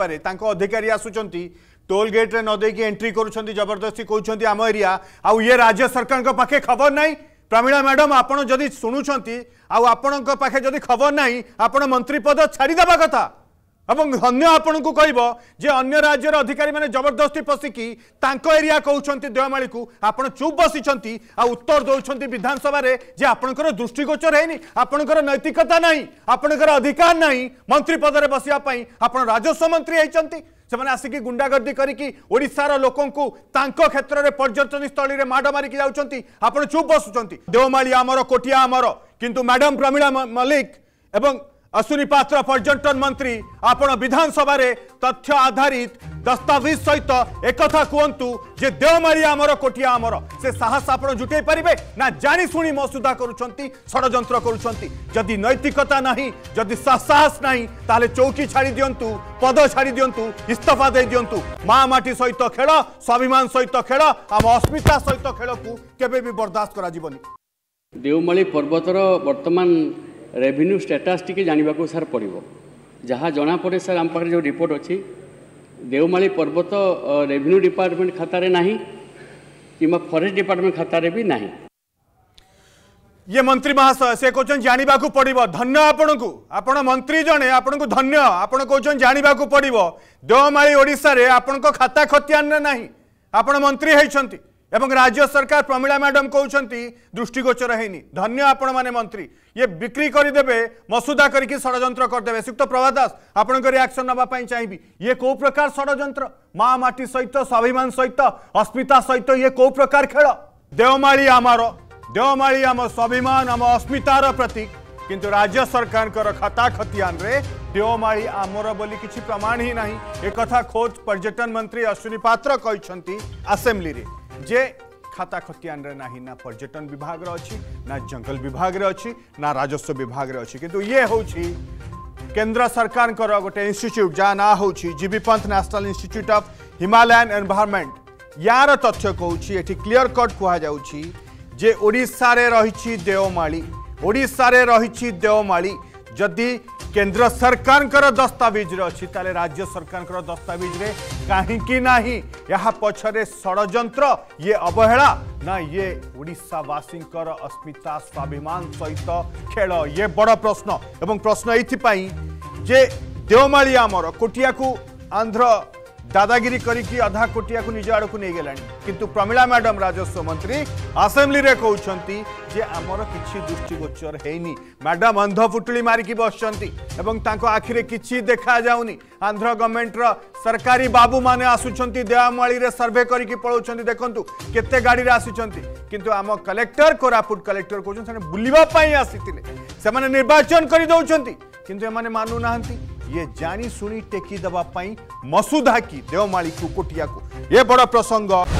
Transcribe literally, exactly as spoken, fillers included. पारे तांको अधिकारी आसुचंती टोल गेट रे न दे कि एंट्री करूछंती जबरदस्ती कहउछंती आम एरिया आ ये राज्य सरकार को पाखे खबर नहीं। प्रमिला मैडम आपण जदि सुनुछंती आ आपण को पाखे जदि खबर नहीं आपण मंत्री पद छाड़ी देबा कथा एवं अन्य आपण को कहबो जे अन्य राज्यर अधिकारी माने जबरदस्ती पसिकी तांको एरिया कहउछंती देवमाली को आपण चुप बसिछंती आ उत्तर दउछंती विधानसभा रे जे आपणकर दृष्टिगोचर हैनी आपणकर नैतिकता नहीं आपणकर अधिकार नहीं मंत्री पद रे बसिया पई आपण राजस्व मंत्री हैछंती से माने आसी की गुंडागर्दी करिकी ओडिसा रो लोकन को तांको क्षेत्र रे पर्यटन स्थली रे माड मारिकी जाउछंती आपण चुप बसुछंती। देवमाली आमरो कोटिया आमरो किंतु मैडम प्रमिला मल्लिक एवं अश्विनी पात्र पर्यटन मंत्री आपण विधानसभा रे तथ्य आधारित दस्तावेज सहित एक कथा कहतु जे देवमाली आमर कोटिया आमर से साहस आपण जुटे पारिबे ना जानी सुनी मसुदा करूछंती षडयंत्र करूछंती। जदि नैतिकता नहीं जदि साहस नहीं ताले चौकी छाड़ी दियंतु पद छाड़ी दियंतु इस्तफा दे दियंतु। माँ माटी सहित खेल स्वाभिमान सहित खेल आम अस्मिता सहित खेल को केबे भी बर्दाश्त करा जिवनी। देवमाली पर्वतर वर्तमान रेवेन्यू स्टेटस टी जाना को सार पड़ो जहाँ जनापड़े सार आम पाखे जो रिपोर्ट अच्छी देवमाली पर्वत रेवेन्यू डिपार्टमेंट खातारे नहीं कि फॉरेस्ट डिपार्टमेंट खातारे भी नहीं। ये मंत्री महाशय से कौन जाना पड़ो धन्य आपण को आपण मंत्री जड़े आपण को धन्य आपण कौन जाना पड़ो देवमाली ओडिशा रे आपण को खाता खतियान ना आपण मंत्री होती एवं राज्य सरकार प्रमिला मैडम कहते दृष्टिगोचर है धन्य आपण माने मंत्री ये बिक्री करदेवे मसुदा करके षडयंत्र करदेवे। सुक्त प्रभा दास आपण को रिएक्शन नबापाई चाहिए ये कौ प्रकार षडयंत्र माँ माटी सहित स्वाभिमान सहित अस्मिता सहित ये कौ प्रकार खेल। देवमाली आमार देवमाली आम स्वाभिमान आम अस्मितार प्रतीक किंतु राज्य सरकार कर खाता खतियान रे देवमाली आमर बोली किसी प्रमाण ही नहीं। एक खोज पर्यटन मंत्री अश्विनी पात्र कहते आसेम्बली रे जे खाता खतियान रे नाही ना पर्यटन विभाग रे अछि ना जंगल विभाग रे अछि ना राजस्व विभाग रे अछि किंतु ये होछि केंद्र सरकार को गोटे इंस्टिट्यूट जहाँ ना होछि GB Pant national institute of Himalayan environment यार तथ्य कहूँ ये क्लियर कट कहुच्छी जे ओडिशा रे रही देवमाली ओडिशा रे रही देवमाली जदि केंद्र सरकार दस्तावेज अच्छी राज्य सरकार दस्तावेज रे कहीं नाही या पछरे षडयंत्र ये अवहेला ना ये ओडिशावासी अस्मिता स्वाभिमान सहित खेल ये बड़ प्रश्न। एवं प्रश्न ये जे देवमाली आमर कोटिया को आंध्र दादागिरी करिकी आधा कोटिया को निज आड़ को नहीं गलानी किंतु प्रमिला मैडम राजस्व मंत्री असेंबली रे कहउछंती जे आमर किछि दृष्टिगोचर हेनी। मैडम अंध फुटली मारिकी बसछंती एवं तांको आखिरे किछि देखा जाउनी। आंध्र गवर्नमेंट रा सरकारी बाबू माने आसुछंती देवमाली रे सर्वे करिकी पळउछंती देखंतु केते गाड़ी रे आसुछंती किंतु आम कलेक्टर कोरापुट कलेक्टर कहउछन से बुलिबा पई आसीथिले से माने निर्वाचन करि दउछंती किंतु ए माने मानु नाहंती ये जानी सुनी टेकी दबा पाई मसुदा की देवमाली को कोटिया को ये बड़ा प्रसंग।